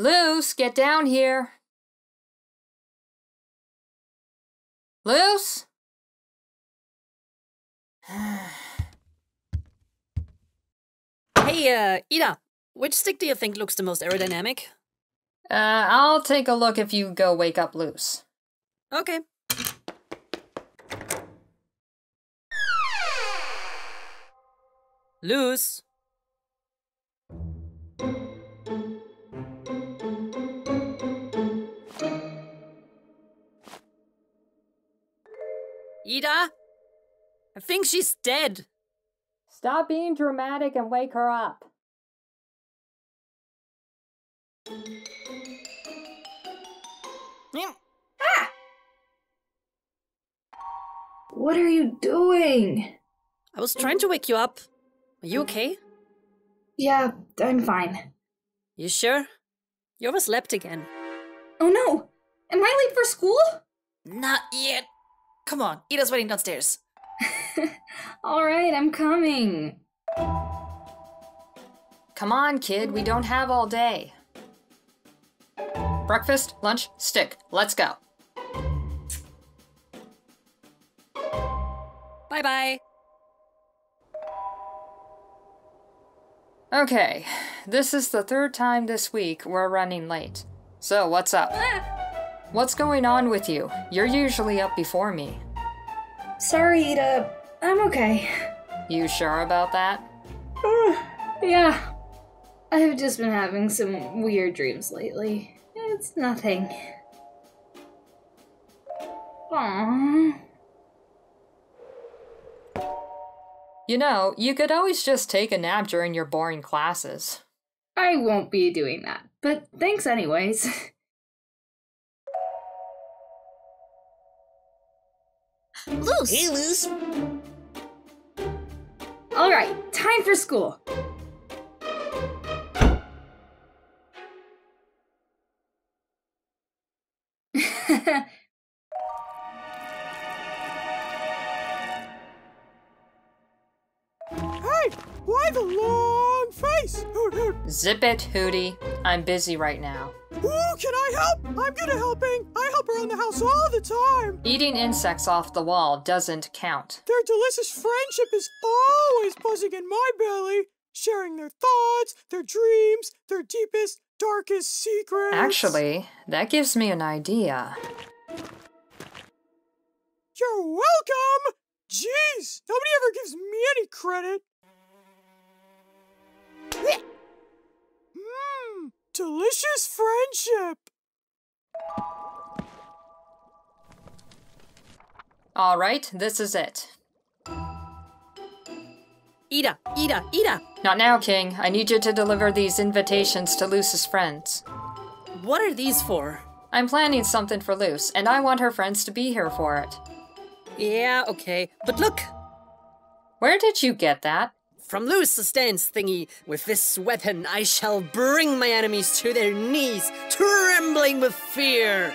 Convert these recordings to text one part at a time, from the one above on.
Luz, get down here. Luz? Hey, Eda, which stick do you think looks the most aerodynamic? I'll take a look if you go wake up Luz. Okay. Luz? Eda? I think she's dead. Stop being dramatic and wake her up. Ah! What are you doing? I was trying to wake you up. Are you okay? Yeah, I'm fine. You sure? You overslept again. Oh no! Am I late for school? Not yet. Come on, Eda's waiting downstairs. Alright, I'm coming. Come on, kid, we don't have all day. Breakfast, lunch, stick. Let's go. Bye-bye. Okay, this is the third time this week we're running late. So, what's up? What's going on with you? You're usually up before me. Sorry, Eda. I'm okay. You sure about that? Yeah. I've just been having some weird dreams lately. It's nothing. Aww. You know, you could always just take a nap during your boring classes. I won't be doing that, but thanks anyways. Luz! Hey, Luz! Alright, time for school! Hey! Why the long face? Zip it, Hooty. I'm busy right now. Ooh, can I help? I'm good at helping. I help around the house all the time. Eating insects off the wall doesn't count. Their delicious friendship is always buzzing in my belly, sharing their thoughts, their dreams, their deepest, darkest secrets. Actually, that gives me an idea. You're welcome! Jeez, nobody ever gives me any credit. Delicious friendship! Alright, this is it. Eda! Eda! Eda! Not now, King. I need you to deliver these invitations to Luz's friends. What are these for? I'm planning something for Luz, and I want her friends to be here for it. Yeah, okay. But look! Where did you get that? From Luz's dance thingy, with this weapon I shall bring my enemies to their knees, trembling with fear!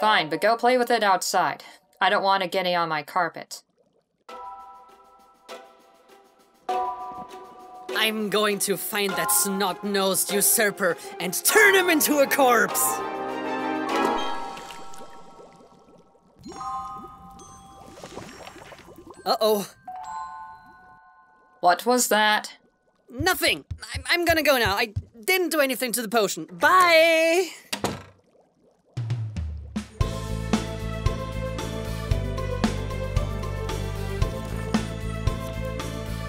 Fine, but go play with it outside. I don't want it getting on my carpet. I'm going to find that snot-nosed usurper and turn him into a corpse! Uh-oh. What was that? Nothing! I'm gonna go now. I didn't do anything to the potion. Bye!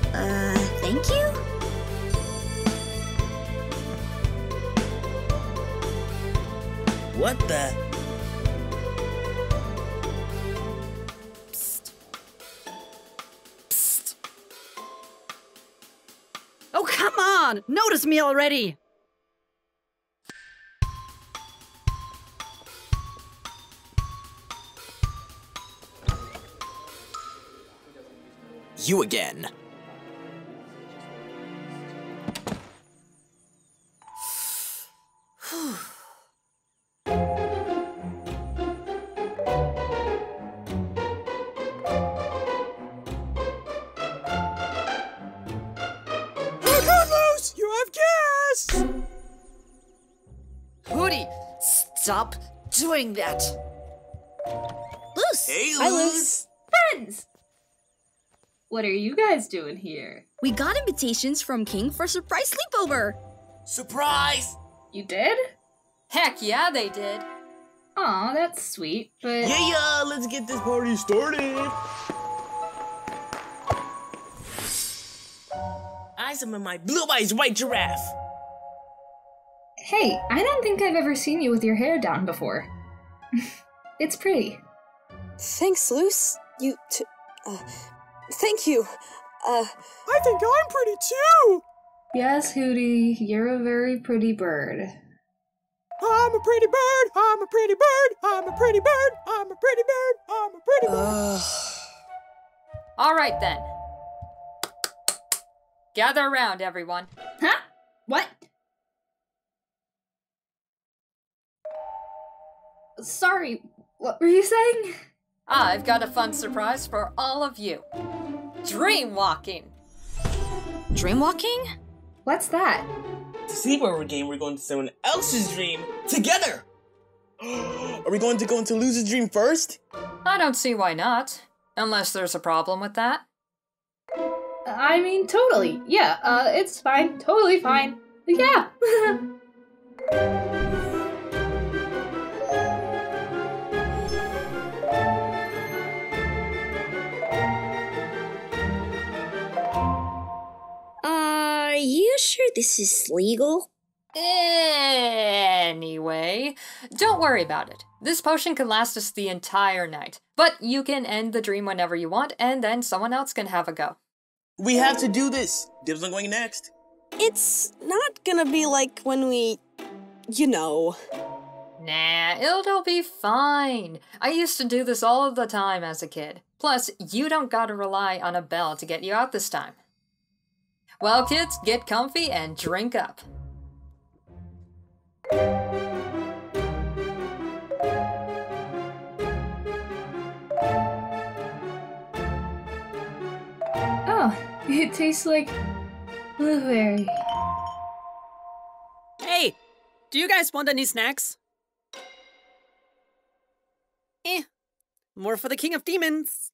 Thank you? What the? Psst. Psst. Oh, come on! Notice me already! You again. Stop doing that. Luz! Hey, Luz! Hi, Luz! Friends! What are you guys doing here? We got invitations from King for a surprise sleepover! Surprise! You did? Heck yeah, they did. Aw, that's sweet, but... Yeah, let's get this party started! I summon my blue-eyes white giraffe! Hey, I don't think I've ever seen you with your hair down before. It's pretty. Thanks, Luz. Thank you. I think I'm pretty too! Yes, Hooty, you're a very pretty bird. I'm a pretty bird, I'm a pretty bird, I'm a pretty bird, I'm a pretty bird, I'm a pretty bird. All right then. Gather around, everyone. Huh? What? Sorry, what were you saying? I've got a fun surprise for all of you. Dreamwalking. Dreamwalking? What's that? The sleepover game, we're going to someone else's dream together! Are we going to go into Luz's dream first? I don't see why not. Unless there's a problem with that. I mean, totally. Yeah, it's fine. Totally fine. Yeah! Are you sure this is legal? Anyway, don't worry about it. This potion can last us the entire night, but you can end the dream whenever you want, and then someone else can have a go. We have to do this. Dibs on going next. It's not gonna be like when we, you know. Nah, it'll be fine. I used to do this all the time as a kid. Plus, you don't gotta rely on a bell to get you out this time. Well, kids, get comfy and drink up. Oh, it tastes like blueberry. Hey, do you guys want any snacks? More for the King of Demons.